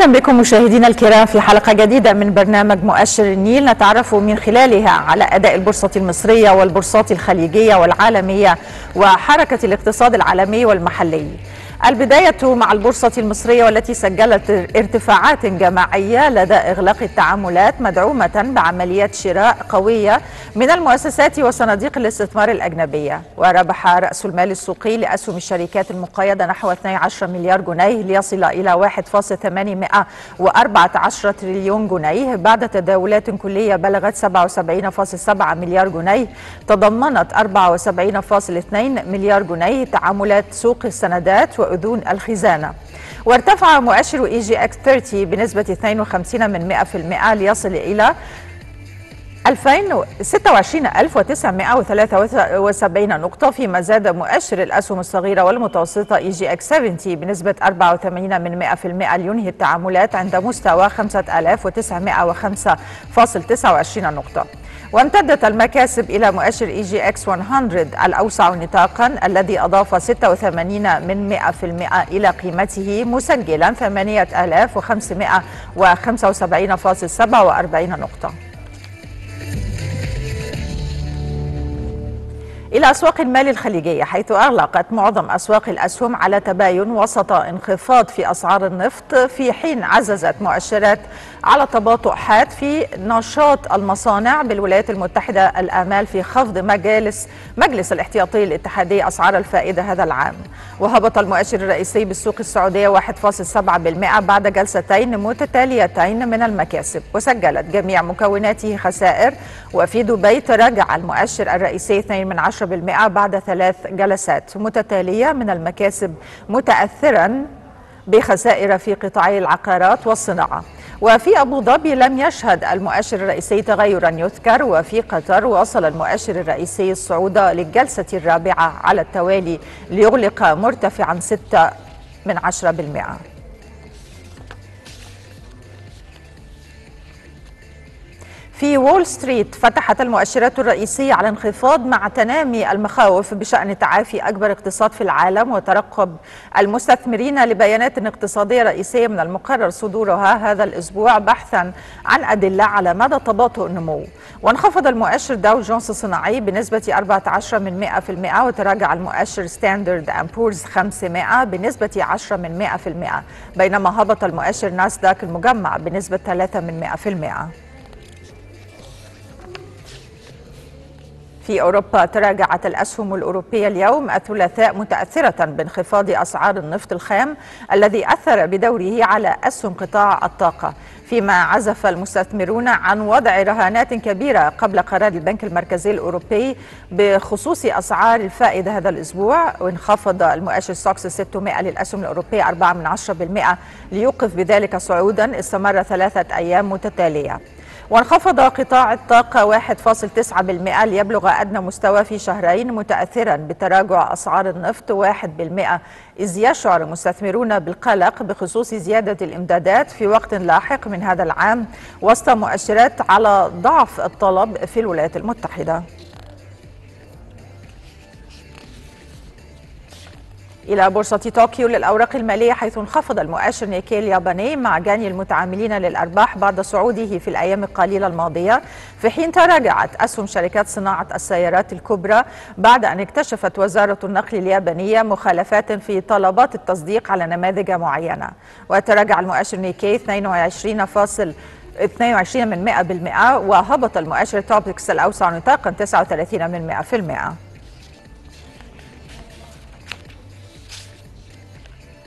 اهلا بكم مشاهدينا الكرام في حلقه جديده من برنامج مؤشر النيل، نتعرف من خلالها على اداء البورصه المصريه والبورصات الخليجيه والعالميه وحركه الاقتصاد العالمي والمحلي. البداية مع البورصة المصرية والتي سجلت ارتفاعات جماعية لدى إغلاق التعاملات، مدعومة بعمليات شراء قوية من المؤسسات وصناديق الاستثمار الأجنبية. وربح رأس المال السوقي لأسهم الشركات المقيدة نحو 12 مليار جنيه ليصل إلى 1.814 تريليون جنيه بعد تداولات كلية بلغت 77.7 مليار جنيه، تضمنت 74.2 مليار جنيه تعاملات سوق السندات وأذون الخزانة. وارتفع مؤشر اي جي اكس 30 بنسبة 52% ليصل إلى 2,026,973 نقطة، فيما زاد مؤشر الأسهم الصغيرة والمتوسطة اي جي اكس 70 بنسبة 84% لينهي التعاملات عند مستوى 5,905.29 نقطة. وامتدت المكاسب إلى مؤشر اي جي اكس 100 الأوسع نطاقا الذي أضاف 86% إلى قيمته، مسجلا 8,575.47 نقطة. إلى أسواق المال الخليجية، حيث أغلقت معظم أسواق الأسهم على تباين وسط انخفاض في أسعار النفط، في حين عززت مؤشرات على تباطؤ حاد في نشاط المصانع بالولايات المتحدة الآمال في خفض مجلس الاحتياطي الاتحادي أسعار الفائدة هذا العام. وهبط المؤشر الرئيسي بالسوق السعودية 1.7% بعد جلستين متتاليتين من المكاسب، وسجلت جميع مكوناته خسائر. وفي دبي تراجع المؤشر الرئيسي 2% بعد 3 جلسات متتالية من المكاسب، متأثرا بخسائر في قطاعي العقارات والصناعة. وفي أبو ظبي لم يشهد المؤشر الرئيسي تغيرا يذكر، وفي قطر وصل المؤشر الرئيسي الصعودة للجلسة الرابعة على التوالي ليغلق مرتفعا 0.6%. في وول ستريت فتحت المؤشرات الرئيسية على انخفاض مع تنامي المخاوف بشأن تعافي أكبر اقتصاد في العالم، وترقب المستثمرين لبيانات اقتصادية رئيسية من المقرر صدورها هذا الأسبوع بحثا عن أدلة على مدى تباطؤ النمو. وانخفض المؤشر داون جونس الصناعي بنسبة 14%، وتراجع المؤشر ستاندرد أند 500 بنسبة 10%، بينما هبط المؤشر ناسداك المجمع بنسبة 3%. في أوروبا تراجعت الأسهم الأوروبية اليوم الثلاثاء متأثرة بانخفاض أسعار النفط الخام الذي أثر بدوره على أسهم قطاع الطاقة، فيما عزف المستثمرون عن وضع رهانات كبيرة قبل قرار البنك المركزي الأوروبي بخصوص أسعار الفائدة هذا الأسبوع. وانخفض المؤشر ساكس 600 للأسهم الأوروبية 0.4% ليوقف بذلك صعودا استمر 3 أيام متتالية. وانخفض قطاع الطاقة 1.9% ليبلغ أدنى مستوى في شهرين، متأثرا بتراجع أسعار النفط 1%، إذ يشعر المستثمرون بالقلق بخصوص زيادة الإمدادات في وقت لاحق من هذا العام، وسط مؤشرات على ضعف الطلب في الولايات المتحدة. إلى بورصة طوكيو للأوراق المالية، حيث انخفض المؤشر نيكي الياباني مع جاني المتعاملين للأرباح بعد صعوده في الأيام القليلة الماضية، في حين تراجعت أسهم شركات صناعة السيارات الكبرى بعد أن اكتشفت وزارة النقل اليابانية مخالفات في طلبات التصديق على نماذج معينة. وتراجع المؤشر نيكي 22.2%، وهبط المؤشر توبكس الأوسع نطاقا 39%.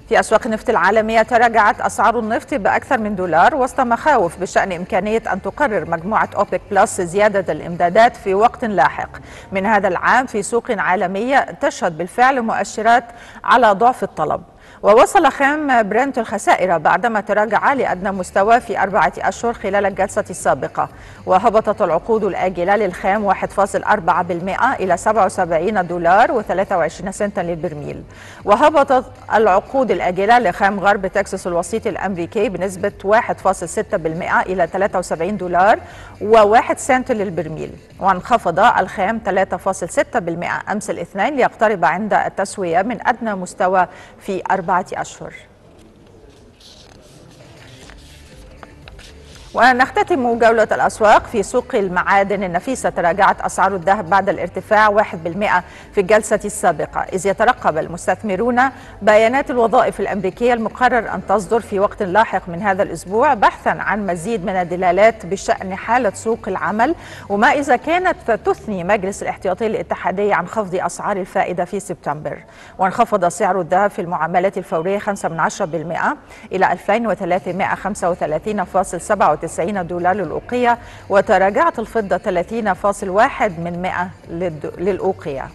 في أسواق النفط العالمية تراجعت أسعار النفط بأكثر من $1 وسط مخاوف بشأن إمكانية أن تقرر مجموعة أوبيك بلس زيادة الإمدادات في وقت لاحق من هذا العام في سوق عالمية تشهد بالفعل مؤشرات على ضعف الطلب. ووصل خام برنت الخسائر بعدما تراجع لأدنى مستوى في 4 أشهر خلال الجلسة السابقة، وهبطت العقود الآجلة للخام 1.4% إلى $77.23 للبرميل، وهبطت العقود الآجلة لخام غرب تكساس الوسيط الأمريكي بنسبة 1.6% إلى $73.01 للبرميل. وانخفض الخام 3.6% أمس الاثنين ليقترب عند التسوية من أدنى مستوى في 4 أشهر. ونختتم جولة الأسواق في سوق المعادن النفيسة. تراجعت أسعار الذهب بعد الارتفاع 1% في الجلسة السابقة، إذ يترقب المستثمرون بيانات الوظائف الأمريكية المقرر أن تصدر في وقت لاحق من هذا الأسبوع، بحثا عن مزيد من الدلالات بشأن حالة سوق العمل، وما إذا كانت تثني مجلس الاحتياطي الاتحادي عن خفض أسعار الفائدة في سبتمبر. وانخفض سعر الذهب في المعاملات الفورية 0.5% إلى 2335.97 دولار للأوقية، وتراجعت الفضة 30.1% للأوقية،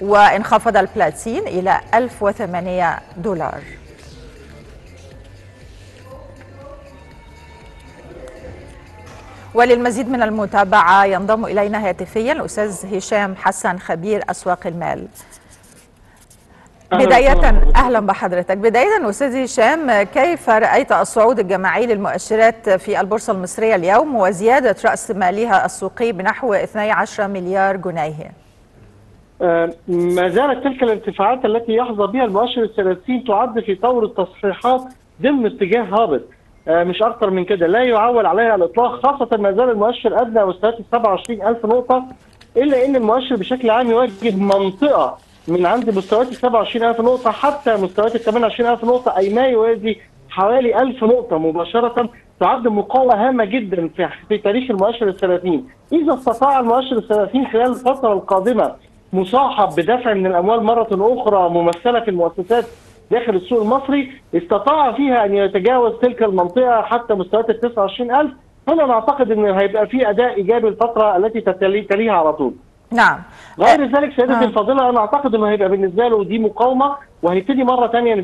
وانخفض البلاتين إلى 1008 دولار. وللمزيد من المتابعة ينضم إلينا هاتفيا الأستاذ هشام حسن خبير أسواق المال. بداية أهلا بحضرتك. بداية أستاذ هشام، كيف رأيت الصعود الجماعي للمؤشرات في البورصة المصرية اليوم وزيادة رأس مالها السوقي بنحو 12 مليار جنيه؟ ما زالت تلك الارتفاعات التي يحظى بها المؤشر ال30 تعد في طور التصحيحات ضمن اتجاه هابط، مش أكثر من كده، لا يعول عليها الإطلاق، خاصة ما زال المؤشر أدنى مستويات 27000 نقطة، إلا أن المؤشر بشكل عام يواجه منطقة من عند مستويات 27000 نقطة حتى مستويات 28000 نقطة، أي ما يوازي حوالي 1000 نقطة مباشرة، تعد مقاومة هامة جدا في تاريخ المؤشر ال30. إذا استطاع المؤشر ال30 خلال الفترة القادمة مصاحب بدفع من الأموال مرة أخرى ممثلة في المؤسسات داخل السوق المصري، استطاع فيها أن يتجاوز تلك المنطقة حتى مستويات ال 29000، هنا نعتقد أنه هيبقى في أداء إيجابي الفترة التي تليها على طول. نعم. غير ذلك سيدتي الفاضلة، أنا أعتقد أنه هيبقى بالنسبة له دي مقاومة، وهيبتدي مرة ثانية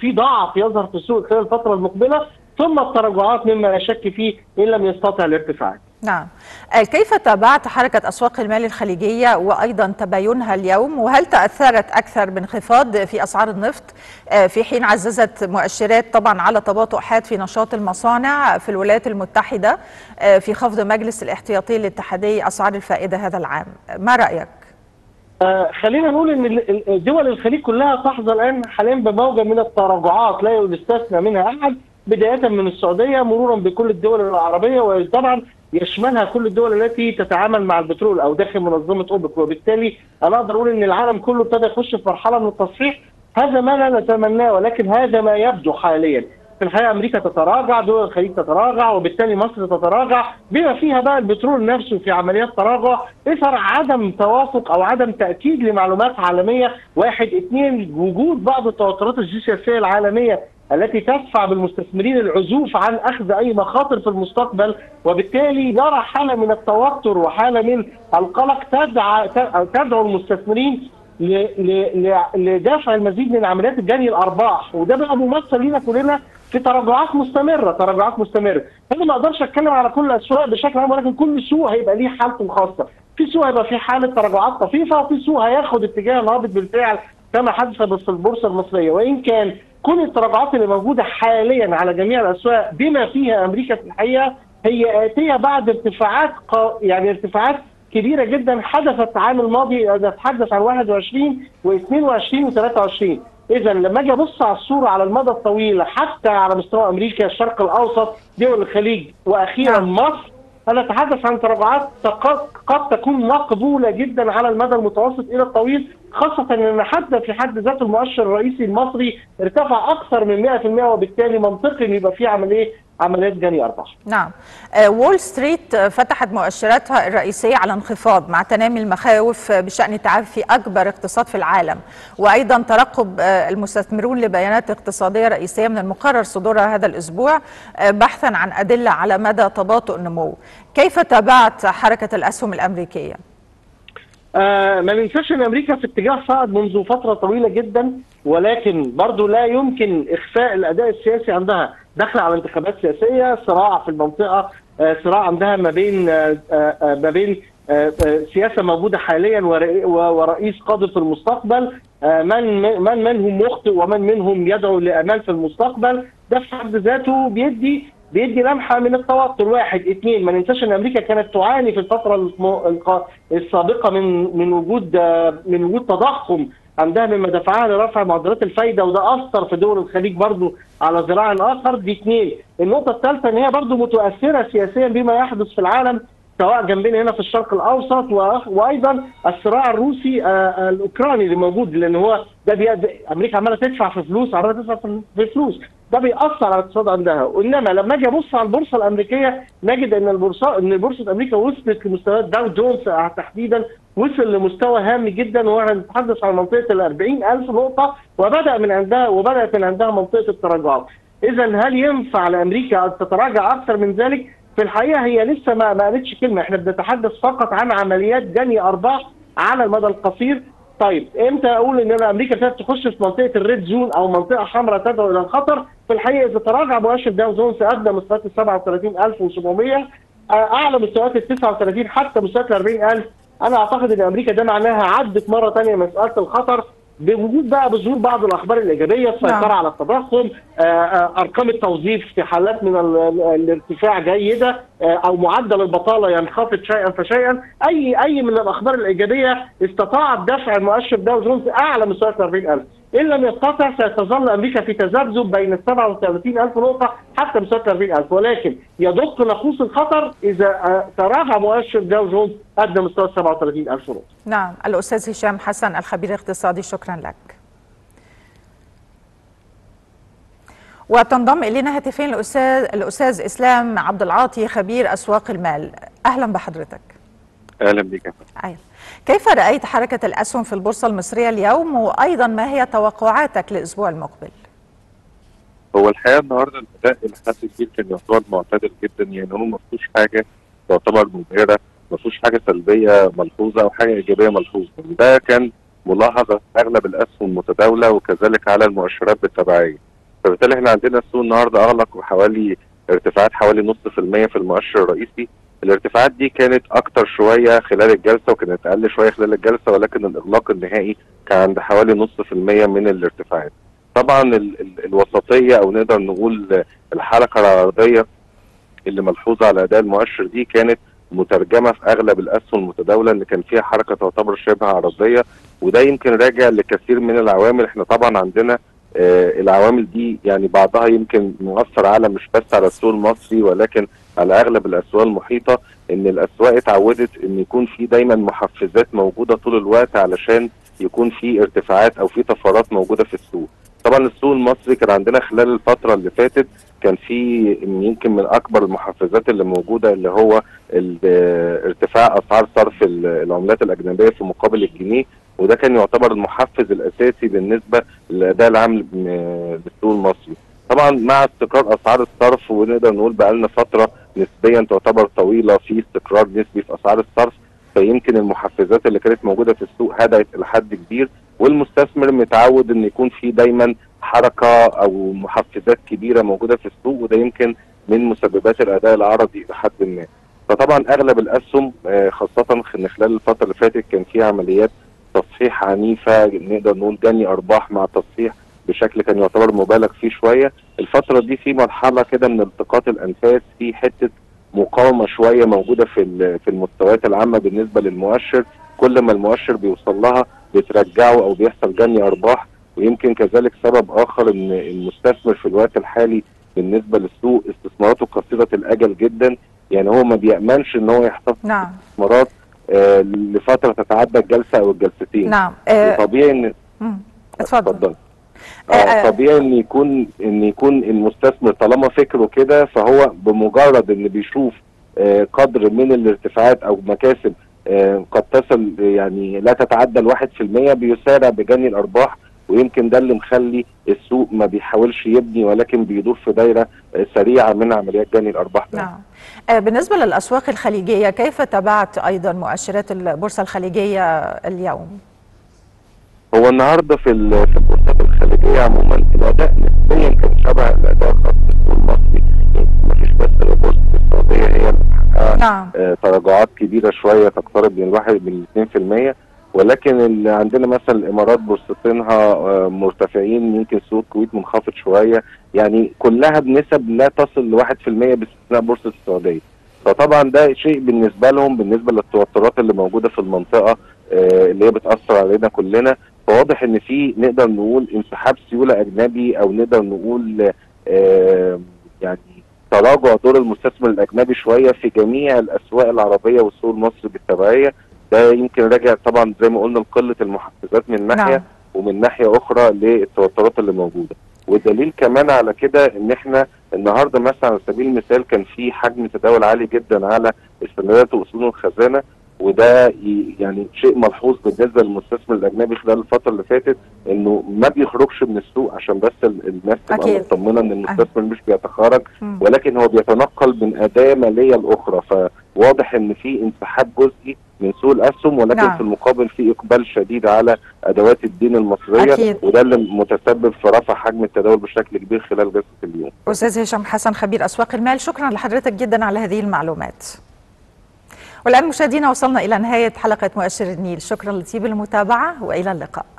في ضعف يظهر في السوق خلال الفترة المقبلة، ثم التراجعات مما لا شك فيه إن لم يستطع الارتفاعات. نعم. كيف تابعت حركة أسواق المال الخليجية وأيضا تباينها اليوم، وهل تأثرت أكثر بانخفاض في أسعار النفط في حين عززت مؤشرات طبعا على تباطؤ حاد في نشاط المصانع في الولايات المتحدة في خفض مجلس الاحتياطي الاتحادي أسعار الفائدة هذا العام؟ ما رأيك؟ خلينا نقول ان دول الخليج كلها تحظى الآن حاليا بموجة من التراجعات لا يستثنى منها أحد، بداية من السعودية مرورا بكل الدول العربية، وطبعا يشملها كل الدول التي تتعامل مع البترول او داخل منظمه اوبيك، وبالتالي انا اقدر اقول ان العالم كله ابتدى يخش في مرحله من التصحيح. هذا ما لا نتمناه، ولكن هذا ما يبدو حاليا. في الحقيقه امريكا تتراجع، دول الخليج تتراجع، وبالتالي مصر تتراجع، بما فيها بقى البترول نفسه في عمليات تراجع اثر عدم توافق او عدم تاكيد لمعلومات عالميه، واحد، اثنين، وجود بعض التوترات الجيوسياسيه العالميه التي تدفع بالمستثمرين العزوف عن اخذ اي مخاطر في المستقبل، وبالتالي يرى حاله من التوتر وحاله من القلق تدعو المستثمرين لدفع المزيد من عمليات جني الارباح، وده بقى ممثل لنا كلنا في تراجعات مستمره، انا ما اقدرش اتكلم على كل الاسواق بشكل عام، ولكن كل سوق هيبقى ليه حالته الخاصه، في سوق هيبقى فيه حاله تراجعات طفيفه، وفي سوق هياخد اتجاه نابض بالفعل كما حدث في البورصه المصريه. وان كان كل التراجعات اللي موجوده حاليا على جميع الاسواق بما فيها امريكا في الحقيقه هي اتيه بعد ارتفاعات ارتفاعات كبيره جدا حدثت العام الماضي، اتحدث عن 21 و22 و23. اذا لما اجي ابص على الصوره على المدى الطويل حتى على مستوى امريكا، الشرق الاوسط، دول الخليج، واخيرا مصر، انا اتحدث عن تراجعات قد تكون مقبوله جدا على المدى المتوسط الى الطويل، خاصه ان حتى في حد ذاته المؤشر الرئيسي المصري ارتفع اكثر من 100%، وبالتالي منطقي ان يبقى في عمليات جني ارباح. نعم. وول ستريت فتحت مؤشراتها الرئيسيه على انخفاض مع تنامي المخاوف بشان تعافي اكبر اقتصاد في العالم، وايضا ترقب المستثمرون لبيانات اقتصاديه رئيسيه من المقرر صدورها هذا الاسبوع بحثا عن ادله على مدى تباطؤ النمو. كيف تابعت حركه الاسهم الامريكيه؟ ما ننساش ان امريكا في اتجاه صاعد منذ فتره طويله جدا، ولكن برضه لا يمكن اخفاء الاداء السياسي عندها، داخله على انتخابات سياسيه، صراع في المنطقه، صراع عندها ما بين سياسه موجوده حاليا ورئيس قادر في المستقبل، من منهم مخطئ ومن منهم يدعو لامال في المستقبل، ده في حد ذاته بيدي لمحه من التوتر، واحد، اثنين، ما ننساش ان امريكا كانت تعاني في الفتره السابقه من وجود تضخم عندها من مدافعها لرفع معدلات الفايده، وده اثر في دول الخليج برضو على ذراع اخر. دي اثنين. النقطه الثالثه ان هي برضو متاثره سياسيا بما يحدث في العالم، سواء جنبنا هنا في الشرق الاوسط، وايضا الصراع الروسي الاوكراني اللي موجود، لان هو ده امريكا عماله تدفع في فلوس، عماله تدفع في فلوس، ده بيأثر على الاقتصاد عندها. انما لما اجي ابص على البورصه الامريكيه نجد ان بورصه امريكا وصلت لمستويات داون جونس تحديدا، وصل لمستوى هام جدا، وهو بنتحدث عن منطقه ال 40,000 نقطه، وبدات من عندها منطقه التراجعات. اذا هل ينفع لامريكا ان تتراجع اكثر من ذلك؟ في الحقيقه هي لسه ما قالتش كلمه، احنا بنتحدث فقط عن عمليات جني ارباح على المدى القصير. طيب امتى اقول ان امريكا ابتدت تخش في منطقه الريد زون او منطقه حمراء تدعو الى الخطر؟ في الحقيقه اذا تراجع مؤشر داون جونس ادى مستويات ال 37,700، اعلى مستويات ال 39، حتى مستويات ال 40,000. انا اعتقد ان امريكا ده معناها عدت مره ثانيه مساله الخطر، بوجود بقى بظهور بعض الاخبار الايجابيه، السيطره على التضخم، ارقام التوظيف في حالات من الارتفاع جيده، او معدل البطاله ينخفض شيئا فشيئا. اي من الاخبار الايجابيه استطاعت دفع المؤشر داو جونز اعلى مستوى 40,000. ان لم يستطع ستظل امريكا في تذبذب بين ال 37,000 نقطه حتى مستوى 40,000، ولكن يدق ناقوس الخطر اذا تراجع مؤشر داو جونز ادى مستوى 37,000 نقطه. نعم، الاستاذ هشام حسن الخبير الاقتصادي، شكرا لك. وتنضم الينا هاتفين الاستاذ اسلام عبد العاطي خبير اسواق المال. اهلا بحضرتك. اهلا بك. كيف رأيت حركة الأسهم في البورصة المصرية اليوم، وأيضا ما هي توقعاتك للأسبوع المقبل؟ هو الحقيقة النهارده الأداء إلى حد كبير كان يعتبر معتدل جدا، يعني هو ما فيهوش حاجة تعتبر مبهرة، ما فيهوش حاجة سلبية ملحوظة أو حاجة إيجابية ملحوظة. ده كان ملاحظة في أغلب الأسهم المتداولة وكذلك على المؤشرات بالتبعية. فبالتالي إحنا عندنا السوق النهارده أغلق بحوالي ارتفاعات حوالي 0.5% في المؤشر الرئيسي. الارتفاعات دي كانت اكتر شويه خلال الجلسه وكانت اقل شويه خلال الجلسه، ولكن الاغلاق النهائي كان عند حوالي 0.5% من الارتفاعات. طبعا الوسطيه او نقدر نقول الحركه العرضيه اللي ملحوظه على اداء المؤشر دي كانت مترجمه في اغلب الاسهم المتداوله، ان كان فيها حركه تعتبر شبه عرضيه، وده يمكن راجع لكثير من العوامل. احنا طبعا عندنا العوامل دي يعني بعضها يمكن مؤثر على مش بس على السوق المصري ولكن على اغلب الاسواق المحيطه، ان الاسواق اتعودت ان يكون في دايما محفزات موجوده طول الوقت علشان يكون في ارتفاعات او في طفرات موجوده في السوق. طبعا السوق المصري كان عندنا خلال الفتره اللي فاتت كان في يمكن من اكبر المحفزات اللي موجوده اللي هو ارتفاع اسعار صرف العملات الاجنبيه في مقابل الجنيه، وده كان يعتبر المحفز الاساسي بالنسبه للاداء العام للسوق المصري. طبعا مع استقرار اسعار الصرف، ونقدر نقول بقى لنا فتره نسبيا تعتبر طويله في استقرار نسبي في اسعار الصرف، فيمكن المحفزات اللي كانت موجوده في السوق هدأت الى حد كبير، والمستثمر متعود ان يكون في دايما حركه او محفزات كبيره موجوده في السوق، وده يمكن من مسببات الاداء العرضي الى حد ما. فطبعا اغلب الاسهم خاصه خلال الفتره اللي فاتت كان في عمليات تصحيح عنيفه، نقدر نقول جني ارباح مع تصحيح بشكل كان يعتبر مبالغ فيه شويه. الفتره دي في مرحله كده من التقاط الانفاس، في حته مقاومه شويه موجوده في المستويات العامه بالنسبه للمؤشر، كل ما المؤشر بيوصل لها بترجعه او بيحصل جني ارباح. ويمكن كذلك سبب اخر ان المستثمر في الوقت الحالي بالنسبه للسوق استثماراته قصيره الاجل جدا، يعني هو ما بيامنش ان هو يحتفظ باستثمارات لفتره تتعدى الجلسه او الجلستين. نعم. طبيعي ان اتفضل. طبيعي ان يكون المستثمر طالما فكره كده، فهو بمجرد ان بيشوف قدر من الارتفاعات او مكاسب قد تصل يعني لا تتعدى 1%، بيسارع بجني الارباح، ويمكن ده اللي مخلي السوق ما بيحاولش يبني ولكن بيدور في دايره سريعه من عمليات جني الارباح. نعم. بالنسبه للاسواق الخليجيه، كيف تابعت ايضا مؤشرات البورصه الخليجيه اليوم؟ هو النهارده في البورصات الخليجيه عموما الاداء نسبيا كان شبه الاداء الخاص بالسوق المصري، ما فيش بس البورصه السعوديه هي اللي محققه تراجعات كبيره شويه تقترب من 1 من 2%، ولكن اللي عندنا مثلا الامارات بورصتينها مرتفعين، يمكن سوق الكويت منخفض شويه، يعني كلها بنسب لا تصل ل 1% باستثناء بورصه السعوديه. فطبعا ده شيء بالنسبه لهم بالنسبه للتوترات اللي موجوده في المنطقه اللي هي بتاثر علينا كلنا، فواضح ان في نقدر نقول انسحاب سيوله اجنبي، او نقدر نقول يعني تراجع دور المستثمر الاجنبي شويه في جميع الاسواق العربيه والسوق المصري بالتبعيه. ده يمكن راجع طبعا زي ما قلنا لقله المحفزات من ناحيه، نعم. ومن ناحيه اخرى للتوترات اللي موجوده. ودليل كمان على كده ان احنا النهارده مثلا على سبيل المثال كان في حجم تداول عالي جدا على استثمارات واصول الخزانه، وده يعني شيء ملحوظ بالنسبه للمستثمر الاجنبي خلال الفتره اللي فاتت، انه ما بيخرجش من السوق عشان بس الناس تبقى مطمنه ان المستثمر مش بيتخرج، ولكن هو بيتنقل من اداه ماليه لاخرى. فواضح ان في انسحاب جزئي من سوق الاسهم، ولكن نعم. في المقابل في اقبال شديد على ادوات الدين المصريه، أكيد. وده اللي متسبب في رفع حجم التداول بشكل كبير خلال جلسه اليوم. استاذ هشام حسن خبير اسواق المال، شكرا لحضرتك جدا على هذه المعلومات. والآن مشاهدينا وصلنا إلى نهاية حلقة مؤشر النيل، شكرا لطيب المتابعة وإلى اللقاء.